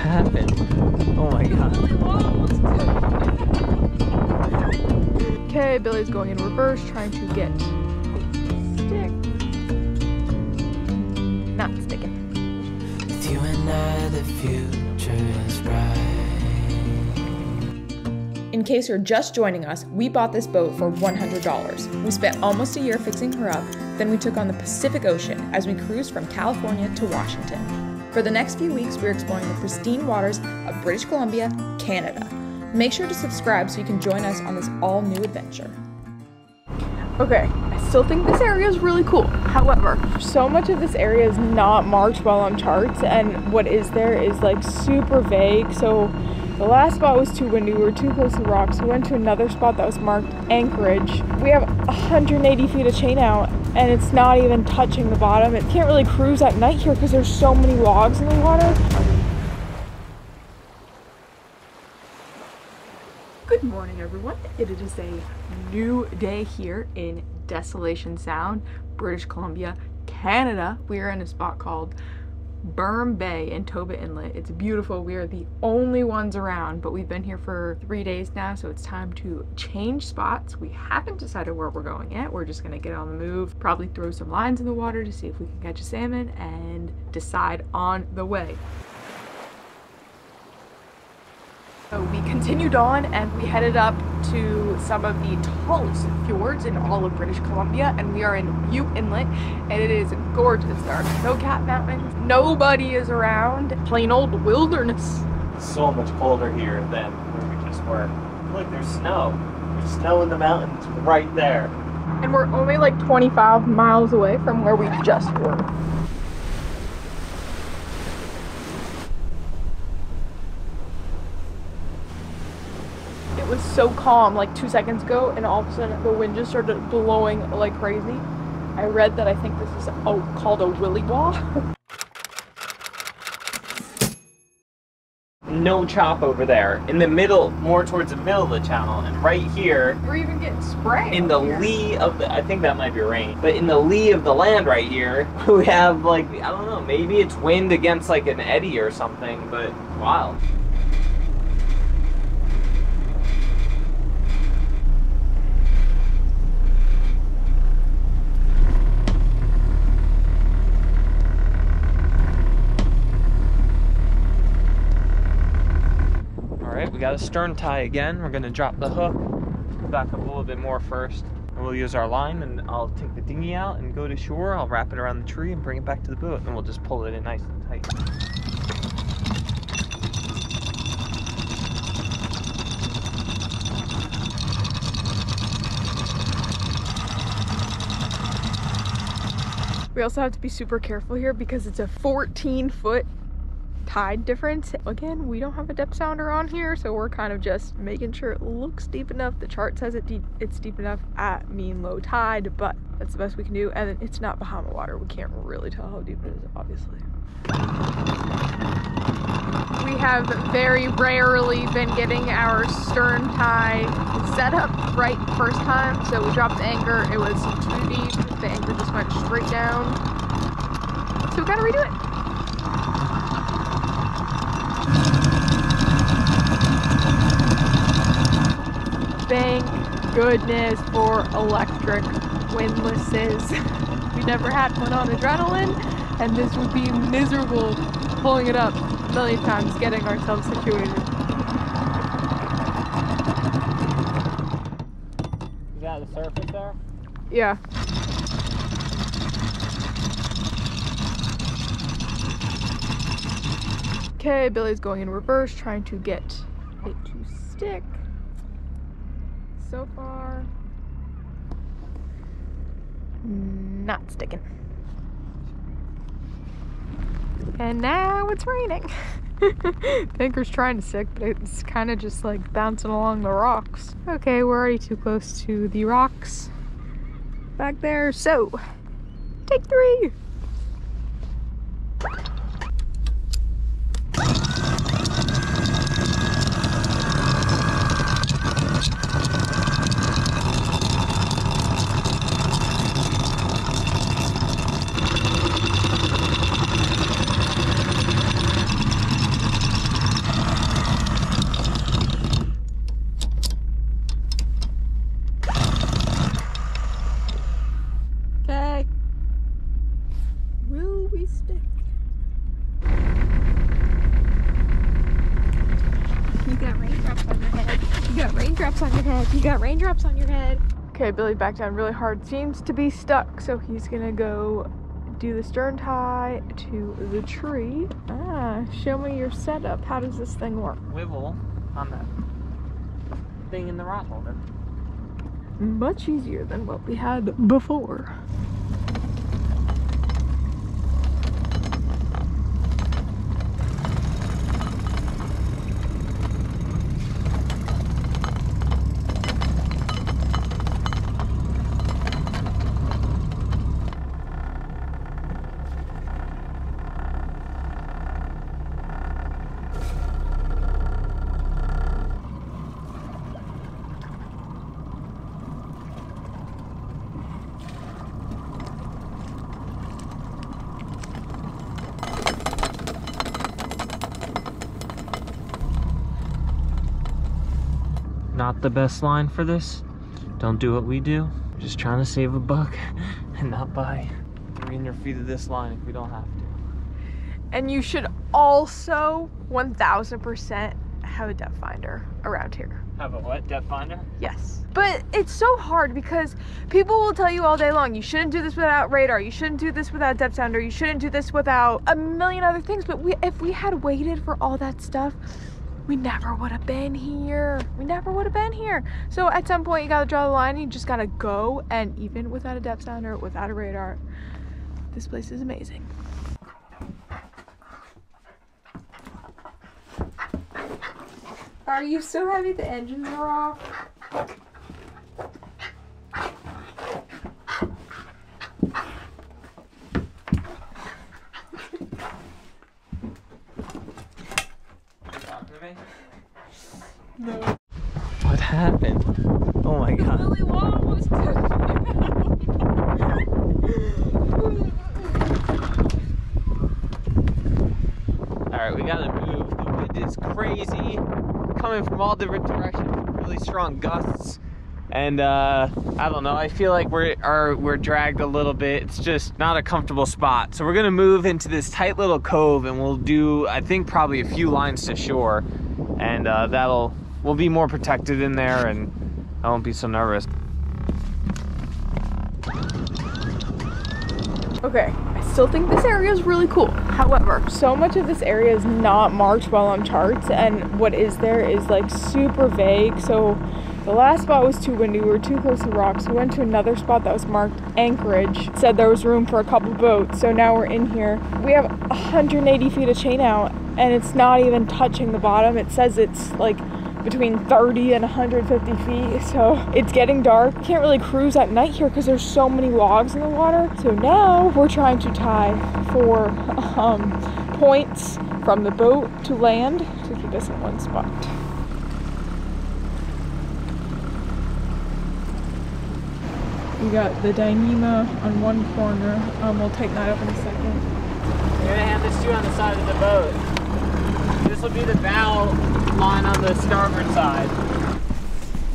happened? Oh my god. Okay, Billy's going in reverse, trying to get stick. Not sticking. With you and I, the future is bright. In case you're just joining us, we bought this boat for $100. We spent almost a year fixing her up, then we took on the Pacific Ocean as we cruised from California to Washington. For the next few weeks, we're exploring the pristine waters of British Columbia, Canada. Make sure to subscribe so you can join us on this all-new adventure. Okay, I still think this area is really cool. However, so much of this area is not marked well on charts, and what is there is like super vague. So the last spot was too windy, we were too close to rocks, we went to another spot that was marked Anchorage. We have 180 feet of chain out, and it's not even touching the bottom. It can't really cruise at night here because there's so many logs in the water. Good morning, everyone. It is a new day here in Desolation Sound, British Columbia, Canada. We are in a spot called Berm Bay in Toba Inlet. It's beautiful. We are the only ones around, but we've been here for 3 days now, so it's time to change spots. We haven't decided where we're going yet. We're just going to get on the move, probably throw some lines in the water to see if we can catch a salmon and decide on the way. So we continued on and we headed up to some of the tallest fjords in all of British Columbia, and we are in Butte Inlet, and it is gorgeous. There are no cat mountains, nobody is around, plain old wilderness. It's so much colder here than where we just were. Look, there's snow. There's snow in the mountains right there. And we're only like 25 miles away from where we just were. Was so calm like 2 seconds ago, and all of a sudden the wind just started blowing like crazy. I read that I think this is called a willy wall. No chop over there. In the middle, more towards the middle of the channel, and right here. We're even getting spray. In the lee of the, I think that might be rain, but in the lee of the land right here, we have like, I don't know, maybe it's wind against like an eddy or something, but wow. We got a stern tie again. We're gonna drop the hook, back up a little bit more first, and we'll use our line, and I'll take the dinghy out and go to shore. I'll wrap it around the tree and bring it back to the boat, and we'll just pull it in nice and tight. We also have to be super careful here because it's a 14-foot tide difference. Again, we don't have a depth sounder on here, so we're kind of just making sure it looks deep enough. The chart says it's deep enough at mean low tide, but that's the best we can do. And it's not Bahama water. We can't really tell how deep it is, obviously. We have very rarely been getting our stern tie set up right first time, so we dropped the anchor. It was too deep. The anchor just went straight down, so we gotta redo it. Thank goodness for electric windlasses. We never had one on adrenaline, and this would be miserable pulling it up a million times, getting ourselves situated. Is that the surface there? Yeah. Okay, Billy's going in reverse, trying to get it to stick. So far, not sticking. And now it's raining. The anchor's trying to stick, but it's kind of just like bouncing along the rocks. Okay, we're already too close to the rocks back there. So, take three. got raindrops on your head. You got raindrops on your head. Okay, Billy backed down really hard. Seems to be stuck, so he's gonna go do the stern tie to the tree. Ah, show me your setup. How does this thing work? Wibble on the thing in the rod holder. Much easier than what we had before. Not the best line for this. Don't do what we do. We're just trying to save a buck and not buy 300 feet of this line if we don't have to. And you should also 1000% have a depth finder around here. Have a what? Depth finder? Yes. But it's so hard because people will tell you all day long, you shouldn't do this without radar, you shouldn't do this without depth sounder, you shouldn't do this without a million other things. But if we had waited for all that stuff, we never would have been here. We never would have been here. So at some point you gotta draw the line, you just gotta go, and even without a depth sounder, without a radar, this place is amazing. Are you so heavy the engines are off? No. What happened? Oh my god. The Willy Wall was touching. Alright, we gotta move. The wind is crazy. Coming from all different directions. Really strong gusts. And I don't know, I feel like we're dragged a little bit. It's just not a comfortable spot. So we're gonna move into this tight little cove and we'll do, I think, probably a few lines to shore. And we'll be more protected in there and I won't be so nervous. Okay, I still think this area is really cool. However, so much of this area is not marked well on charts and what is there is like super vague. So the last spot was too windy, we were too close to rocks. We went to another spot that was marked Anchorage. It said there was room for a couple boats, so now we're in here. We have 180 feet of chain out and it's not even touching the bottom. It says it's like between 30 and 150 feet, so it's getting dark. Can't really cruise at night here because there's so many logs in the water. So now we're trying to tie for points from the boat to land to keep us in one spot. We got the Dyneema on one corner. We'll tighten that up in a second. We're gonna have this too on the side of the boat. This will be the bow line on the starboard side.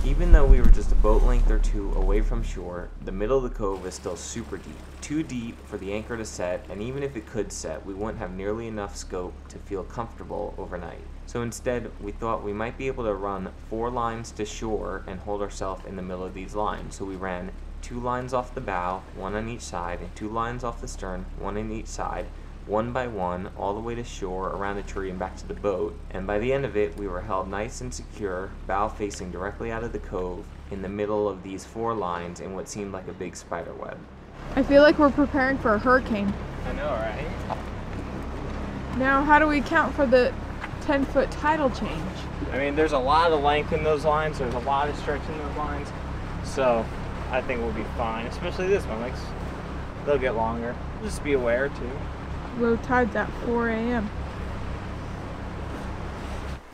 Even though we were just a boat length or two away from shore, the middle of the cove is still super deep. Too deep for the anchor to set, and even if it could set, we wouldn't have nearly enough scope to feel comfortable overnight. So instead, we thought we might be able to run 4 lines to shore and hold ourselves in the middle of these lines. So we ran 2 lines off the bow, 1 on each side, and 2 lines off the stern, 1 on each side, one by one, all the way to shore, around a tree, and back to the boat. And by the end of it, we were held nice and secure, bow facing directly out of the cove, in the middle of these 4 lines in what seemed like a big spider web. I feel like we're preparing for a hurricane. I know, right? Now, how do we account for the 10-foot tidal change? I mean, there's a lot of length in those lines, there's a lot of stretch in those lines, so I think we'll be fine, especially this one. Like, they'll get longer. Just be aware too. Low tide's at 4 a.m.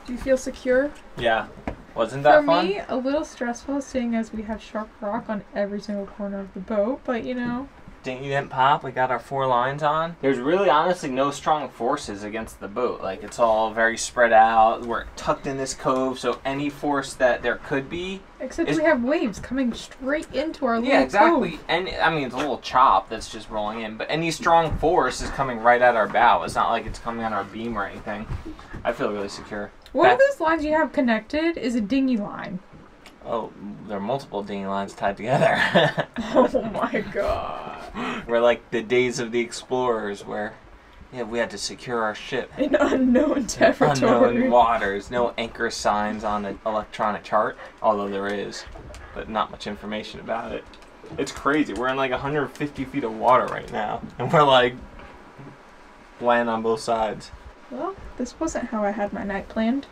Do you feel secure? Yeah. Wasn't that fun? For me, a little stressful, seeing as we have sharp rock on every single corner of the boat, but you know. Didn't pop. We got our 4 lines on. There's really honestly no strong forces against the boat. Like, it's all very spread out. We're tucked in this cove, so any force that there could be. Except we have waves coming straight into our little cove. Yeah, exactly. And I mean, it's a little chop that's just rolling in, but any strong force is coming right at our bow. It's not like it's coming on our beam or anything. I feel really secure. One of those lines you have connected is a dinghy line. Oh, there are multiple dinghy lines tied together. Oh my god. We're like the days of the explorers where we had to secure our ship. In unknown territory. In unknown waters. No anchor signs on an electronic chart, although there is, but not much information about it. It's crazy. We're in like 150 feet of water right now, and we're like land on both sides. Well, this wasn't how I had my night planned.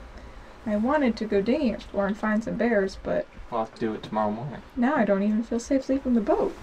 I wanted to go dinghy explore and find some bears, but... We'll have to do it tomorrow morning. Now I don't even feel safe leaving the boat.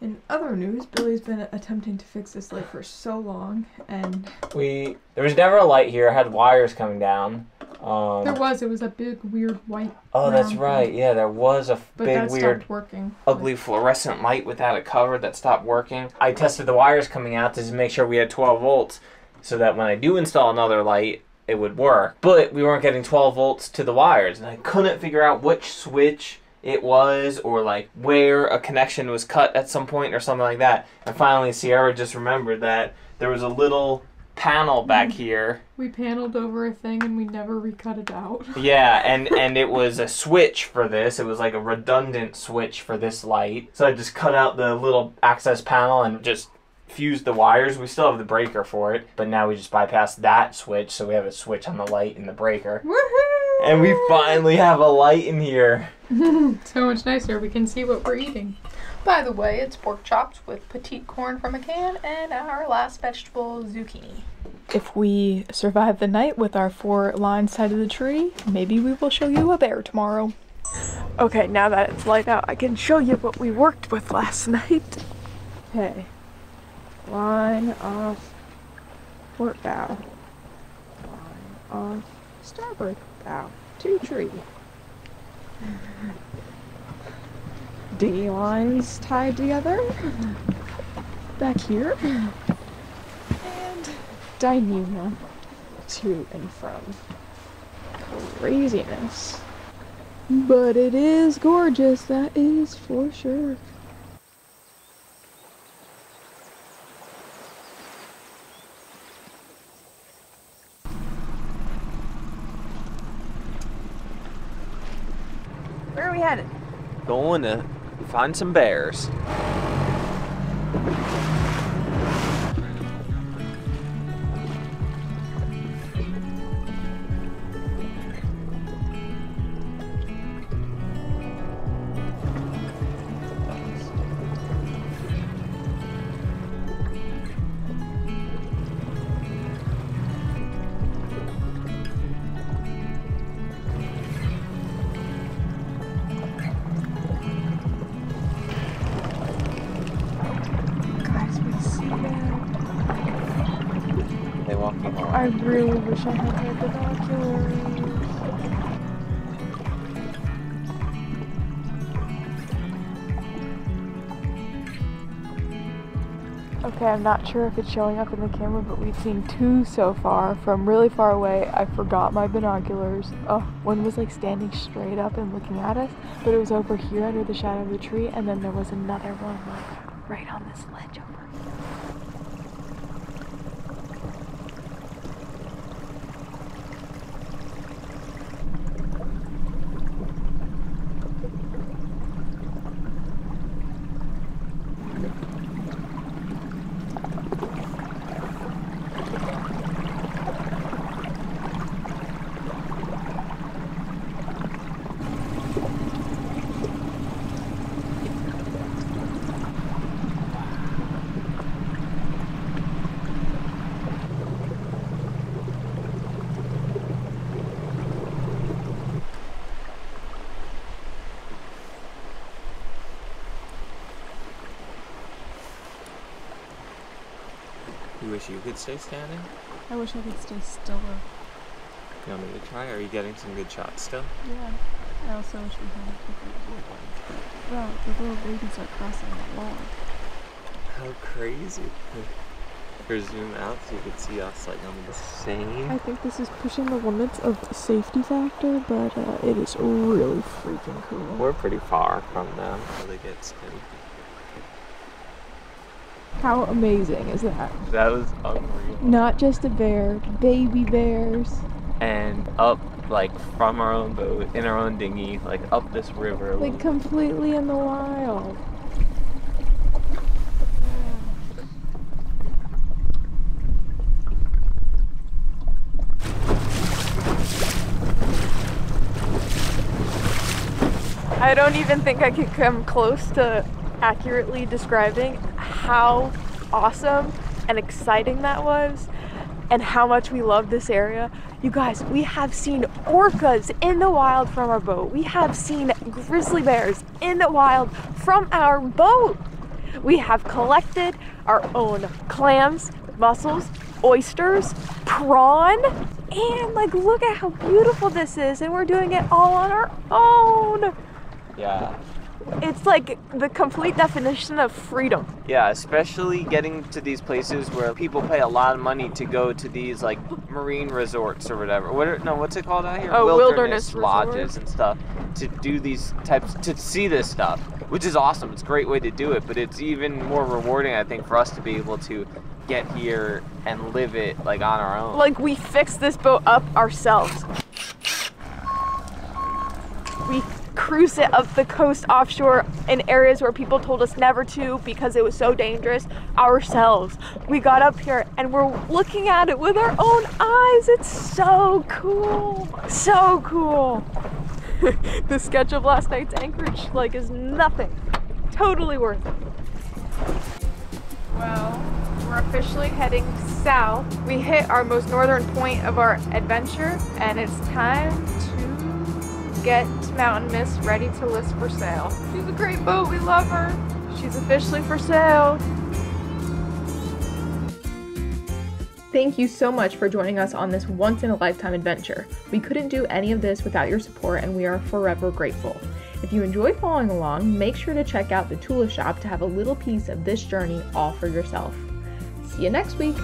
In other news, Billy's been attempting to fix this light for so long, and... There was never a light here. It had wires coming down. It was a big, weird, white... Oh, that's right. Thing. Yeah, there was a big, weird, working. Ugly fluorescent light without a cover that stopped working. I tested the wires coming out to make sure we had 12 volts, so that when I do install another light, it would work. But we weren't getting 12 volts to the wires, and I couldn't figure out which switch it was, or like where a connection was cut at some point or something like that. And finally Sierra just remembered that there was a little panel back here. We paneled over a thing and we never recut it out. Yeah, and it was a switch for this. It was like a redundant switch for this light. So I just cut out the little access panel and just fused the wires. We still have the breaker for it, but now we just bypassed that switch, so we have a switch on the light and the breaker. Woohoo! And we finally have a light in here. So much nicer. We can see what we're eating. By the way, it's pork chops with petite corn from a can and our last vegetable, zucchini. If we survive the night with our 4 lines tied to the tree, maybe we will show you a bear tomorrow. Okay, now that it's light out, I can show you what we worked with last night. Okay. Line off port bow. Line off starboard bow to tree. Dinghy lines tied together. Back here. And Dyneema to and from. Craziness. But it is gorgeous, that is for sure. Where are we headed? Going to find some bears. I really wish I had my binoculars. Okay, I'm not sure if it's showing up in the camera, but we've seen 2 so far from really far away. I forgot my binoculars. Oh, one was like standing straight up and looking at us, but it was over here under the shadow of the tree, and then there was another one like right on this ledge over here. You wish you could stay standing? I wish I could stay still. You want me to try? Are you getting some good shots still? Yeah. I also wish we had a Well, the little babies are crossing the log. How crazy. Or zoom out so you could see us like on the same. I think this is pushing the limits of safety factor, but it is really freaking cool. We're pretty far from them. How they get scared. How amazing is that? That was unreal. Not just a bear, baby bears. and up, like, from our own boat, in our own dinghy, like, up this river. Like, completely in the wild. I don't even think I could come close to accurately describing how awesome and exciting that was and how much we love this area. You guys, we have seen orcas in the wild from our boat. We have seen grizzly bears in the wild from our boat. We have collected our own clams, mussels, oysters, prawn, and like look at how beautiful this is, and we're doing it all on our own. Yeah. It's like the complete definition of freedom. Yeah, especially getting to these places where people pay a lot of money to go to these like marine resorts or whatever. What's it called out here? Oh, wilderness lodges and stuff to do these types, to see this stuff, which is awesome. It's a great way to do it, but it's even more rewarding, I think, for us to be able to get here and live it like on our own. Like we fixed this boat up ourselves. We cruise it up the coast offshore in areas where people told us never to because it was so dangerous ourselves. We got up here and we're looking at it with our own eyes. It's so cool. So cool. The sketch of last night's anchorage like is nothing. Totally worth it. Well, we're officially heading south. We hit our most northern point of our adventure and it's time to get Mountain Mist ready to list for sale. She's a great boat, we love her. She's officially for sale. Thank you so much for joining us on this once-in-a-lifetime adventure. We couldn't do any of this without your support and we are forever grateful. If you enjoy following along, make sure to check out the Tula Shop to have a little piece of this journey all for yourself. See you next week.